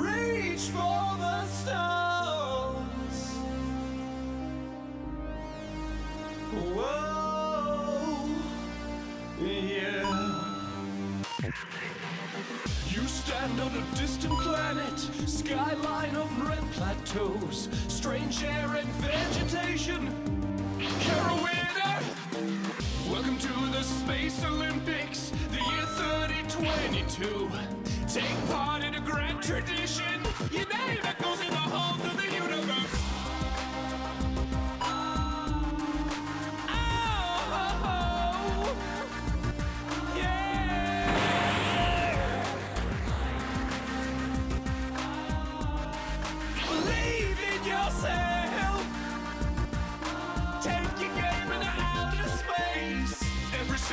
Reach for the stones. Whoa, yeah. You stand on a distant planet, skyline of red plateaus, strange air and vegetation. You're a winner. Welcome to the Space Olympics, the year 3022. Take part in a grand tradition, your name echoes in the halls of the universe.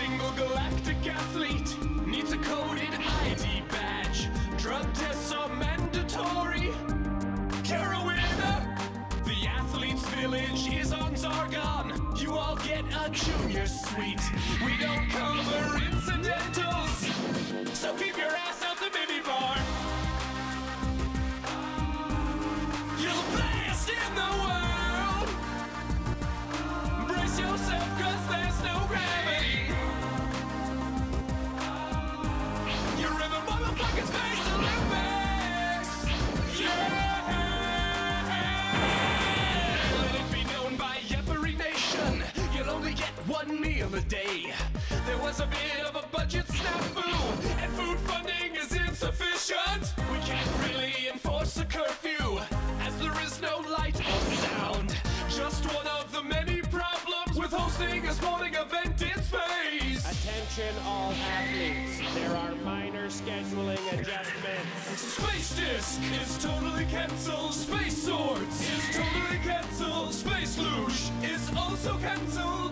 Single galactic athlete needs a coded ID badge. Drug tests are mandatory. You're a winner. The athlete's village is on Zargon. You all get a junior suite. We don't cover incidentals, so keep your ass out the minibar. You're the best in the world. Brace yourself, cause there's no gravity. One meal a day. There was a bit of a budget snafu, and food funding is insufficient. We can't really enforce a curfew, as there is no light or sound. Just one of the many problems with hosting a sporting event in space. Attention all athletes, there are minor scheduling adjustments. Space Disc is totally cancelled. Space Swords is totally cancelled. Space Luge is also cancelled.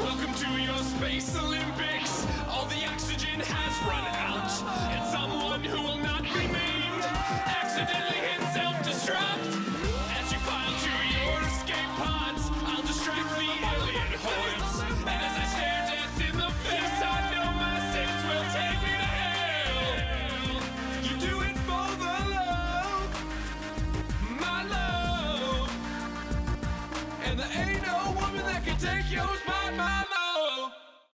Welcome to your Space Olympics. All the oxygen has run out, and someone who will not be named accidentally hit self-destruct.